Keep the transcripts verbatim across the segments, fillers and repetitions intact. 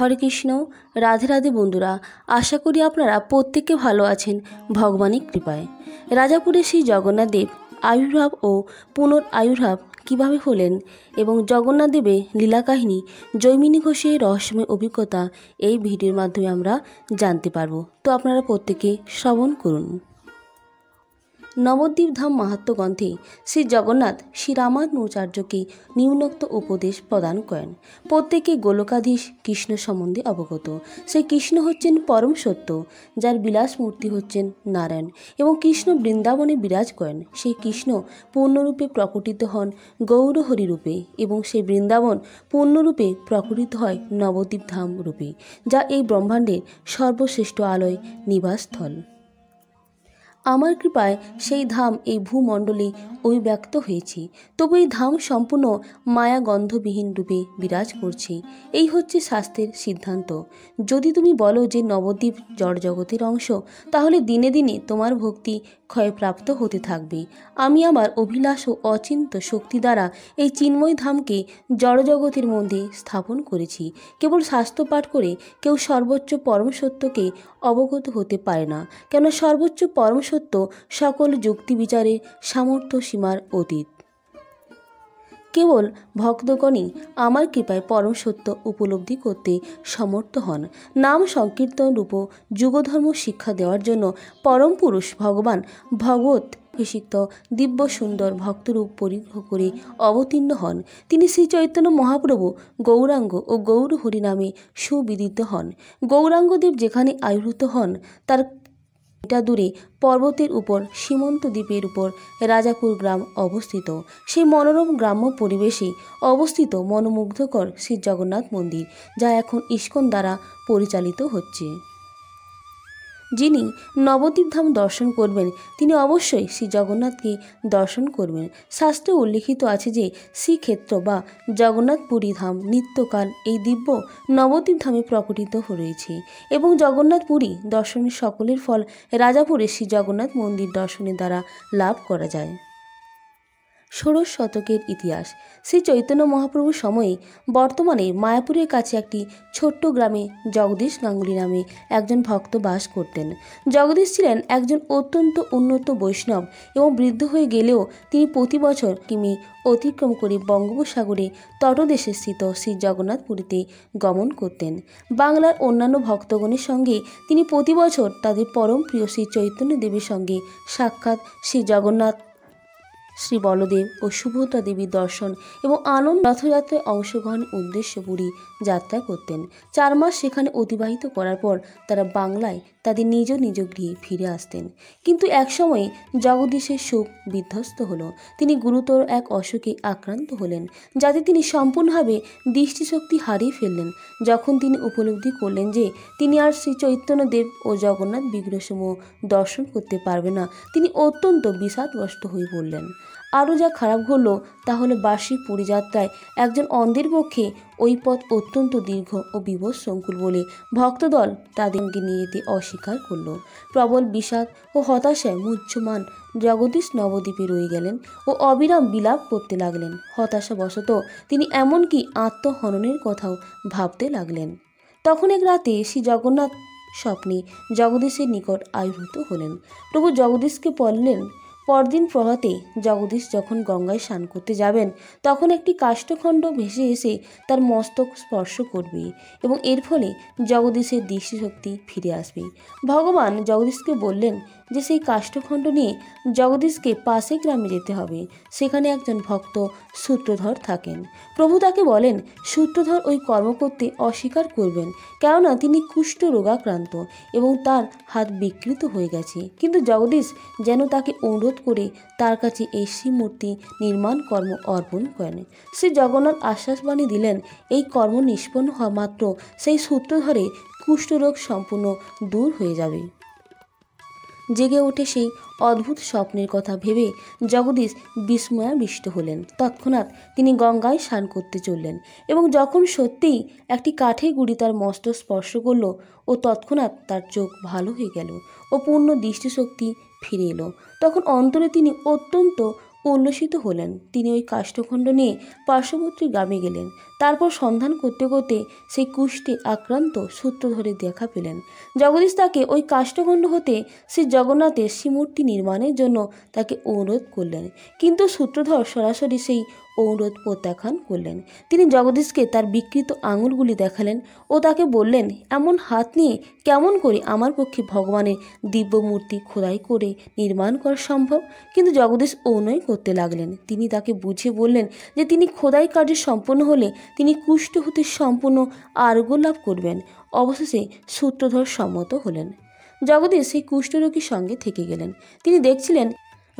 হরে কৃষ্ণ, রাধে রাধে বন্ধুরা। আশা করি আপনারা প্রত্যেকে ভালো আছেন ভগবানের কৃপায়। রাজাপুরে শ্রী জগন্নাথ দেব আবির্ভাব ও পুনরাবির্ভাব কীভাবে হলেন এবং জগন্নাথ দেবের লীলা কাহিনী জয়মিনী ঘোষের রহস্যময় অভিজ্ঞতা এই ভিডিওর মাধ্যমে আমরা জানতে পারব। তো আপনারা প্রত্যেকে শ্রবণ করুন। নবদ্বীপ ধাম মাহাত্ম্য গ্রন্থে শ্রী জগন্নাথ শ্রী রামানুজাচার্যকে নিম্নোক্ত উপদেশ প্রদান করেন। প্রত্যেকে গোলকাধীশ কৃষ্ণ সম্বন্ধে অবগত। সেই কৃষ্ণ হচ্ছেন পরম সত্য, যার বিলাস মূর্তি হচ্ছেন নারায়ণ এবং কৃষ্ণ বৃন্দাবনে বিরাজ করেন। সেই কৃষ্ণ পূর্ণরূপে প্রকটিত হন গৌরহরি রূপে এবং সেই বৃন্দাবন পূর্ণরূপে প্রকটিত হয় নবদ্বীপ ধাম রূপে, যা এই ব্রহ্মাণ্ডের সর্বশ্রেষ্ঠ আলয় নিবাসস্থল। আমার কৃপায় সেই ধাম এই ভূমণ্ডলে অভিব্যক্ত হয়েছে, তবে এই ধাম সম্পূর্ণ মায়া গন্ধবিহীন রূপে বিরাজ করছে। এই হচ্ছে শাস্ত্রের সিদ্ধান্ত। যদি তুমি বলো যে নবদ্বীপ জড়জগতের অংশ, তাহলে দিনে দিনে তোমার ভক্তি ক্ষয়প্রাপ্ত হতে থাকবে। আমি আমার অভিলাষ ও অচিন্ত শক্তি দ্বারা এই চিন্ময় ধামকে জড়জগতের মধ্যে স্থাপন করেছি। কেবল শাস্ত্র পাঠ করে কেউ সর্বোচ্চ পরম সত্যকে অবগত হতে পারে না, কেন সর্বোচ্চ পরম সত্য সকল যুক্তি বিচারের সামর্থ্য সীমার অতীত। কেবল ভক্তগণই আমার কৃপায় পরম সত্য উপলব্ধি করতে সমর্থ হন। নাম সংকীর্তন রূপ যুগধর্ম শিক্ষা দেওয়ার জন্য পরম পুরুষ ভগবান ভগবত অভিষিক্ত দিব্য সুন্দর ভক্তরূপ পরিগ্রহ করে অবতীর্ণ হন। তিনি শ্রী চৈতন্য মহাপ্রভু গৌরাঙ্গ ও গৌরহরি নামে সুবিদিত হন। গৌরাঙ্গদেব যেখানে আয়ুর্ভূত হন তার এটা দূরে পর্বতের উপর সীমন্ত দ্বীপের উপর রাজাপুর গ্রাম অবস্থিত। সেই মনোরম গ্রাম্য পরিবেশে অবস্থিত মনোমুগ্ধকর শ্রী জগন্নাথ মন্দির, যা এখন ইসকন দ্বারা পরিচালিত হচ্ছে। যিনি নবদ্বীপ ধাম দর্শন করবেন তিনি অবশ্যই শ্রী জগন্নাথকে দর্শন করবেন। শাস্ত্রে উল্লেখিত আছে যে শ্রীক্ষেত্র বা জগন্নাথপুরী ধাম নিত্যকাল এই দিব্য নবদ্বীপ ধামে প্রকটিত রয়েছে এবং জগন্নাথপুরী দর্শনের সকলের ফল রাজাপুরে শ্রী জগন্নাথ মন্দির দর্শনের দ্বারা লাভ করা যায়। ষোড়শ শতকের ইতিহাস। শ্রী চৈতন্য মহাপ্রভুর সময়ে বর্তমানে মায়াপুরের কাছে একটি ছোট্ট গ্রামে জগদীশ গাঙ্গুলি নামে একজন ভক্ত বাস করতেন। জগদীশ ছিলেন একজন অত্যন্ত উন্নত বৈষ্ণব এবং বৃদ্ধ হয়ে গেলেও তিনি প্রতি বছর কিমি অতিক্রম করে বঙ্গোপসাগরে তটদেশে স্থিত শ্রী জগন্নাথপুরীতে গমন করতেন। বাংলার অন্যান্য ভক্তগণের সঙ্গে তিনি প্রতি বছর তাদের পরম প্রিয় শ্রী চৈতন্যদেবের সঙ্গে সাক্ষাৎ শ্রী জগন্নাথ, শ্রী বলদেব ও সুভদ্রা দেবীর দর্শন এবং আনন্দ রথযাত্রায় অংশগ্রহণের উদ্দেশ্যে পুরী যাত্রা করতেন। চার মাস সেখানে অতিবাহিত করার পর তারা বাংলায় তাদের নিজ নিজ গৃহে ফিরে আসতেন। কিন্তু একসময়ে জগদীশের সুখ বিধ্বস্ত হলো। তিনি গুরুতর এক অসুখে আক্রান্ত হলেন, যাতে তিনি সম্পূর্ণভাবে দৃষ্টিশক্তি হারিয়ে ফেললেন। যখন তিনি উপলব্ধি করলেন যে তিনি আর শ্রী চৈতন্যদেব ও জগন্নাথ বিগ্রহসমূহ দর্শন করতে পারবেন না, তিনি অত্যন্ত বিষাদগ্রস্ত হয়ে পড়লেন। আরও যা খারাপ হলো তা হলো বার্ষিক পরিযাত্রায় একজন অন্ধের পক্ষে ওই পথ অত্যন্ত দীর্ঘ ও বিপদসংকুল বলে ভক্তদল তাদেরকে নিয়ে যেতে অস্বীকার করল। প্রবল বিষাদ ও হতাশায় মুহ্যমান জগদীশ নবদ্বীপে রয়ে গেলেন ও অবিরাম বিলাপ করতে লাগলেন। হতাশাবশত তিনি এমনকি আত্মহননের কথাও ভাবতে লাগলেন। তখন এক রাতে শ্রী জগন্নাথ স্বপ্নে জগদীশের নিকট আবির্ভূত হলেন। প্রভু জগদীশকে বললেন, পরদিন প্রভাতে জগদীশ যখন গঙ্গায় স্নান করতে যাবেন তখন একটি কাষ্ঠখণ্ড ভেসে এসে তার মস্তক স্পর্শ করবে এবং এর ফলে জগদীশের দৃষ্টিশক্তি ফিরে আসবে। ভগবান জগদীশকে বললেন যে সেই কাষ্ঠখণ্ড নিয়ে জগদীশকে পাশে গ্রামে যেতে হবে, সেখানে একজন ভক্ত সূত্রধর থাকেন। প্রভু তাকে বলেন সূত্রধর ওই কর্ম করতে অস্বীকার করবেন, কেননা তিনি কুষ্ঠ রোগাক্রান্ত এবং তার হাত বিকৃত হয়ে গেছে। কিন্তু জগদীশ যেন তাকে অনুরোধ করে তার কাছে এই শ্রীমূর্তি নির্মাণ কর্ম অর্পণ করেন। শ্রী জগন্নাথ আশ্বাসবাণী দিলেন এই কর্ম নিষ্পন্ন হওয়া মাত্র সেই সূত্রধরে কুষ্ঠরোগ সম্পূর্ণ দূর হয়ে যাবে। জেগে ওঠে সেই অদ্ভুত স্বপ্নের কথা ভেবে জগদীশ বিস্ময়াবিষ্ট হলেন। তৎক্ষণাৎ তিনি গঙ্গায় স্নান করতে চললেন এবং যখন সত্যিই একটি কাঠের গুঁড়ি তার মস্তক স্পর্শ করল ও তৎক্ষণাৎ তার চোখ ভালো হয়ে গেল ও পূর্ণ দৃষ্টিশক্তি ফিরে এলো। তখন অন্তরে তিনি অত্যন্ত উল্লসিত হলেন। তিনি ওই কাষ্ঠখণ্ড নিয়ে পার্শ্ববর্তী গ্রামে গেলেন। তারপর সন্ধান করতে করতে সেই কুষ্ঠে আক্রান্ত সূত্র ধরে দেখা পেলেন। জগদীশ তাকে ওই কাষ্ঠখণ্ড হতে শ্রী জগন্নাথের শ্রীমূর্তি নির্মাণের জন্য তাকে অনুরোধ করলেন, কিন্তু সূত্রধর সরাসরি সেই অনুরোধ প্রত্যাখ্যান করলেন। তিনি জগদীশকে তার বিকৃত আঙুলগুলি দেখালেন ও তাকে বললেন, এমন হাত নিয়ে কেমন করে আমার পক্ষে ভগবানের দিব্য মূর্তি খোদাই করে নির্মাণ করা সম্ভব? কিন্তু জগদীশ অনয় করতে লাগলেন। তিনি তাকে বুঝিয়ে বললেন যে তিনি খোদাই কার্য সম্পন্ন হলে তিনি কুষ্ঠ হতে সম্পূর্ণ আরোগ্য লাভ করবেন। অবশেষে সূত্রধর সম্মত হলেন। জগদীশ সেই কুষ্ঠরোগীর সঙ্গে থেকে গেলেন। তিনি দেখছিলেন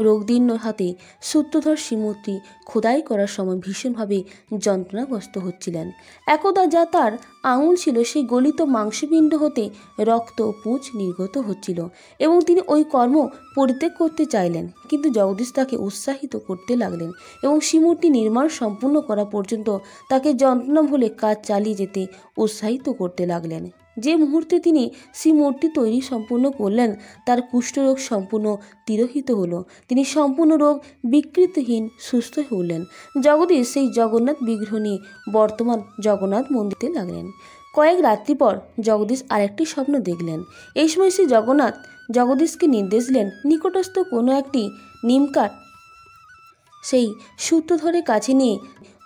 রোগদীর্ণ হাতে সূত্রধর শ্রীমূর্তি খোদাই করার সময় ভীষণভাবে যন্ত্রণাগ্রস্ত হচ্ছিলেন। একদা যা তার আঙুল ছিল সেই গলিত মাংসপিণ্ড হতে রক্ত পুঁজ নির্গত হচ্ছিল এবং তিনি ওই কর্ম পরিত্যাগ করতে চাইলেন, কিন্তু জগদীশ তাকে উৎসাহিত করতে লাগলেন এবং শ্রীমূর্তি নির্মাণ সম্পূর্ণ করা পর্যন্ত তাকে যন্ত্রণা ভুলে কাজ চালিয়ে যেতে উৎসাহিত করতে লাগলেন। যে মুহূর্তে তিনি শ্রীমূর্তি তৈরি সম্পূর্ণ করলেন তার কুষ্ঠরোগ সম্পূর্ণ তিরোহিত হলো। তিনি সম্পূর্ণ রোগ বিকৃতহীন সুস্থ হলেন। জগদীশ সেই জগন্নাথ বিগ্রহ নিয়ে বর্তমান জগন্নাথ মন্দিরে লাগলেন। কয়েক রাত্রি পর জগদীশ আরেকটি স্বপ্ন দেখলেন। এই সময় শ্রী জগন্নাথ জগদীশকে নির্দেশ দিলেন, নিকটস্থ কোনো একটি নিমকাঠ সেই সূত্রধরের কাছে নিয়ে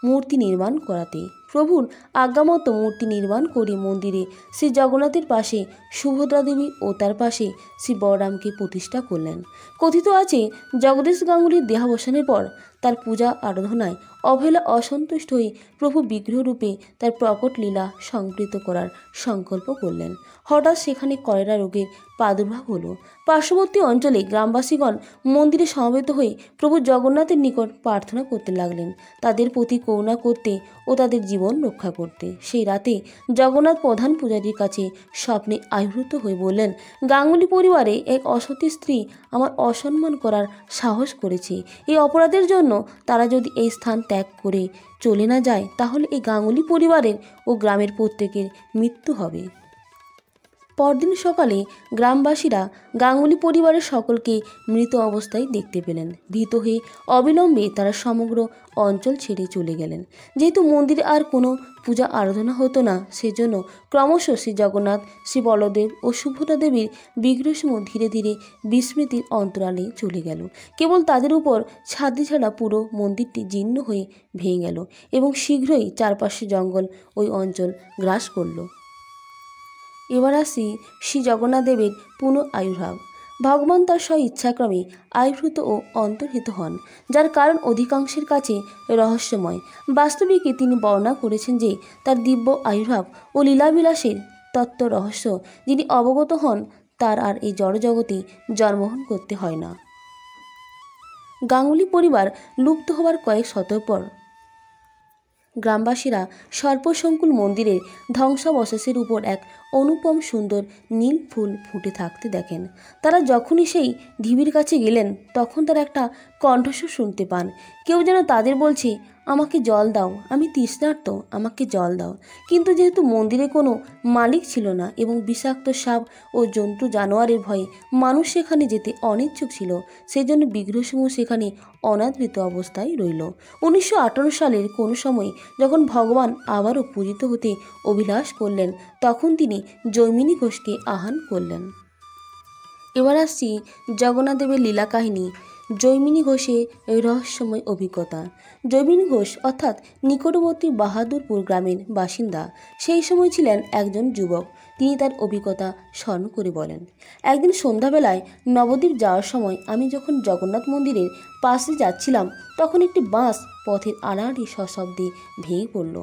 মূর্তি নির্মাণ করাতে। প্রভুর আজ্ঞামত মূর্তি নির্মাণ করে মন্দিরে শ্রী জগন্নাথের পাশে সুভদ্রা দেবী ও তার পাশে শ্রী বলরামকে প্রতিষ্ঠা করলেন। কথিত আছে জগদীশ গাঙ্গুলির দেহাবসানের পর তার পূজা আরাধনায় অবহেলা অসন্তুষ্ট হয়ে প্রভু বিগ্রহরূপে তার প্রকট লীলা সংকৃত করার সংকল্প করলেন। হঠাৎ সেখানে কলেরা রোগের প্রাদুর্ভাব হলো। পার্শ্ববর্তী অঞ্চলে গ্রামবাসীগণ মন্দিরে সমবেত হয়ে প্রভু জগন্নাথের নিকট প্রার্থনা করতে লাগলেন তাদের প্রতি করুণা করতে ও তাদের জীবন রক্ষা করতে। সেই রাতে জগন্নাথ প্রধান পূজারীর কাছে স্বপ্নে আবির্ভূত হয়ে বললেন, গাঙ্গুলি পরিবারে এক অসতী স্ত্রী আমার অসম্মান করার সাহস করেছে। এই অপরাধের জন্য তারা যদি এই স্থান ত্যাগ করে চলে না যায় তাহলে এই গাঙ্গুলি পরিবারের ও গ্রামের প্রত্যেকের মৃত্যু হবে। পরদিন সকালে গ্রামবাসীরা গাঙ্গুলি পরিবারের সকলকে মৃত অবস্থায় দেখতে পেলেন। ভীত হয়ে অবিলম্বে তারা সমগ্র অঞ্চল ছেড়ে চলে গেলেন। যেহেতু মন্দিরে আর কোনো পূজা আরাধনা হতো না সেজন্য ক্রমশ শ্রী জগন্নাথ, শ্রী বলদেব ও সুভদ্রা দেবীর বিগ্রহসমূহ ধীরে ধীরে বিস্মৃতির অন্তরালে চলে গেল। কেবল তাদের উপর ছাদি ছাড়া পুরো মন্দিরটি জীর্ণ হয়ে ভেঙে গেল এবং শীঘ্রই চারপাশে জঙ্গল ওই অঞ্চল গ্রাস করল। এবার আসি শ্রী জগন্নাথ দেবের পুনঃ আবির্ভাব। ভগবান তার স্ব ইচ্ছাক্রমে আবির্ভূত ও অন্তর্হিত হন, যার কারণ অধিকাংশের কাছে রহস্যময়। বাস্তবিকে তিনি বর্ণনা করেছেন যে তার দিব্য আবির্ভাব ও লীলাবিলাসের তত্ত্ব রহস্য যিনি অবগত হন তার আর এই জড়জগতে জন্মগ্রহণ করতে হয় না। গাঙ্গুলি পরিবার লুপ্ত হবার কয়েক শতক পর গ্রামবাসীরা সর্পসংকুল মন্দিরের ধ্বংসাবশেষের উপর এক অনুপম সুন্দর নীল ফুল ফুটে থাকতে দেখেন। তারা যখনই সেই ঢিবির কাছে গেলেন তখন তারা একটা কণ্ঠস্বর শুনতে পান। কেউ যেন তাদের বলছে, আমাকে জল দাও, আমি তৃষ্ণার্ত, আমাকে জল দাও। কিন্তু যেহেতু মন্দিরে কোনো মালিক ছিল না এবং বিষাক্ত সাপ ও জন্তু জানোয়ারের ভয়ে মানুষ সেখানে যেতে অনিচ্ছুক ছিল, সেজন্য বিগ্রহসমূহ সেখানে অনাদৃত অবস্থায় রইল। উনিশশো আটান্ন সালের কোনো সময় যখন ভগবান আবারও পূজিত হতে অভিলাষ করলেন তখন তিনি জৈমিনী ঘোষকে আহ্বান করলেন। এবার আসছি জগন্নাথ দেবের লীলা কাহিনী, জয়মিনী ঘোষের রহস্যময় অভিজ্ঞতা। জয়মিনী ঘোষ অর্থাৎ নিকটবর্তী বাহাদুরপুর গ্রামের বাসিন্দা। সেই সময় ছিলেন একজন যুবক। তিনি তার অভিজ্ঞতা স্মরণ করে বলেন, একদিন সন্ধ্যাবেলায় নবদ্বীপ যাওয়ার সময় আমি যখন জগন্নাথ মন্দিরের পাশে যাচ্ছিলাম তখন একটি বাঁশ পথের আড়াআড়ি সশব্দে ভেঙে পড়ল।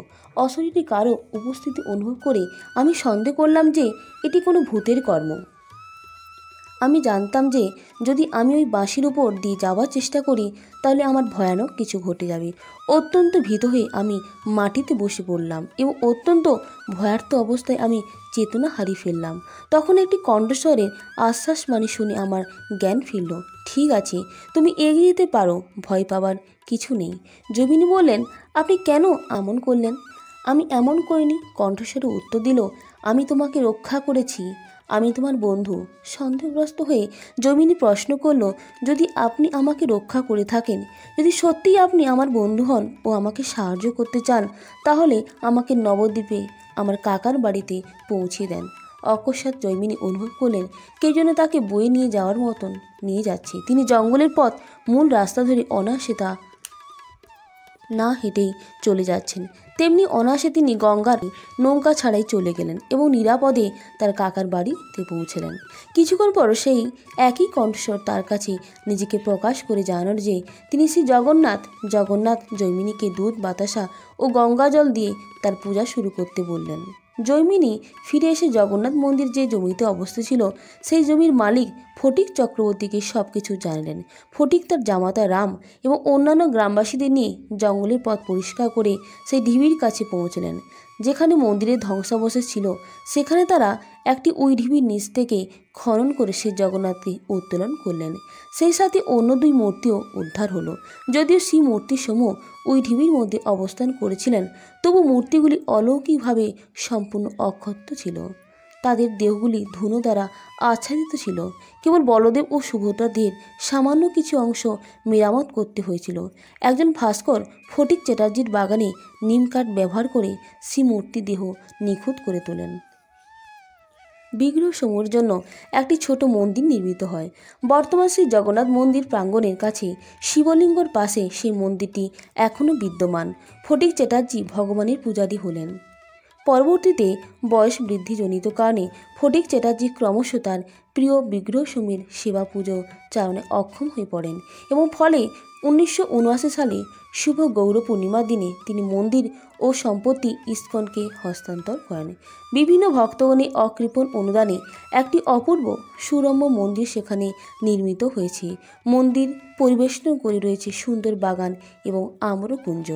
অশরীরী কারো উপস্থিতি অনুভব করে আমি সন্দেহ করলাম যে এটি কোনো ভূতের কর্ম। আমি জানতাম যে যদি আমি ওই বাঁশির উপর দিয়ে যাওয়ার চেষ্টা করি তাহলে আমার ভয়ানক কিছু ঘটে যাবে। অত্যন্ত ভীত হয়ে আমি মাটিতে বসে পড়লাম এবং অত্যন্ত ভয়ার্ত অবস্থায় আমি চেতনা হারিয়ে ফেললাম। তখন একটি কণ্ঠস্বরের আশ্বাস মানে শুনে আমার জ্ঞান ফিরল। ঠিক আছে, তুমি এগিয়ে যেতে পারো, ভয় পাবার কিছু নেই। জমিনী বললেন, আপনি কেন এমন করলেন? আমি এমন করিনি, কণ্ঠস্বরে উত্তর দিল, আমি তোমাকে রক্ষা করেছি। आमी तुम्हार बंधु। सन्देहग्रस्त हुए जमिनी प्रश्न करलो, यदि आपनी आमाके रक्षा करे थाकेन, यदि सत्यि आपनी आमार बंधु हन ओ आमाके साहाय्य करते चान, ताहले आमाके नवद्वीपे आमार काकार बाड़ीते पौंछे देन। अकस्मात जयमिनी अनुभव करलें के जेनो ताके बोये निये जाओयार मतन निये जाच्छे। तिनि जंगलेर पथ मूल रास्ता धरे अनायासे ता ना हेटेई चले जाच्छेन। तेमनी अनायासे तिनि गंगार नौका छाड़ाई चले गेलेन एबं निरापदे तार काकार बाड़ीते पौंछलेन। किछुक्षण पर सेई एकई कण्ठस्वर तार काछे निजेके प्रकाश करे जानार जे तिनि श्री जगन्नाथ। जगन्नाथ जयमिनीके दूध बतासा ओ गंगा जल दिये तार पूजा शुरू करते बोललेन। जयमिनी फिरे एसे जगन्नाथ मंदिर जे जमिते अवस्थित छिलो सेई जमिर मालिक फटिक चक्रवर्तीके सबकिछु जानालेन। फटिक तार जामाता राम एबं अन्यान्य ग्रामबासीदेर निये जंगलेर पथ परिष्कार करे सेई ढिबिर काछे पौंछलेन जेखाने मंदिरेर ध्वंसावशेष छिलो। सेखाने तारा एकटी ओई ढिबिर नीच थेके खनन करे सेई जगन्नाथके उत्तोलन करलेन। सेई साथे अन्य दुई मूर्तिओ उद्धार हलो। यदिओ सेई मूर्तिসমূह ওই ঢিবির মধ্যে অবস্থান করেছিলেন, তবু মূর্তিগুলি অলৌকিকভাবে সম্পূর্ণ অক্ষত ছিল। তাদের দেহগুলি ধুনো দ্বারা আচ্ছাদিত ছিল। কেবল বলদেব ও সুভদ্রাদের সামান্য কিছু অংশ মেরামত করতে হয়েছিল। একজন ভাস্কর ফটিক চ্যাটার্জির বাগানে নিম কাঠ ব্যবহার করে সেই মূর্তি দেহ নিখুঁত করে তোলেন। বিগ্রহসমূহের জন্য একটি ছোট মন্দির নির্মিত হয়। বর্তমান শ্রী জগন্নাথ মন্দির প্রাঙ্গণের কাছে শিবলিঙ্গের পাশে সেই মন্দিরটি এখনও বিদ্যমান। ফটিক চ্যাটার্জি ভগবানের পূজারী হলেন। পরবর্তীতে বয়স বৃদ্ধিজনিত কারণে ফটিক চ্যাটার্জি ক্রমশ তার প্রিয় বিগ্রহসমূহের সেবা পুজো চারণে অক্ষম হয়ে পড়েন এবং ফলে উনিশশো উনআশি সালে শুভ গৌর পূর্ণিমার দিনে তিনি মন্দির ও সম্পত্তি ইসকনকে হস্তান্তর করেন। বিভিন্ন ভক্তগণের অকৃপণ অনুদানে একটি অপূর্ব সুরম্য মন্দির সেখানে নির্মিত হয়েছে। মন্দির পরিবেষ্টন করে রয়েছে সুন্দর বাগান এবং আম্রকুঞ্জ।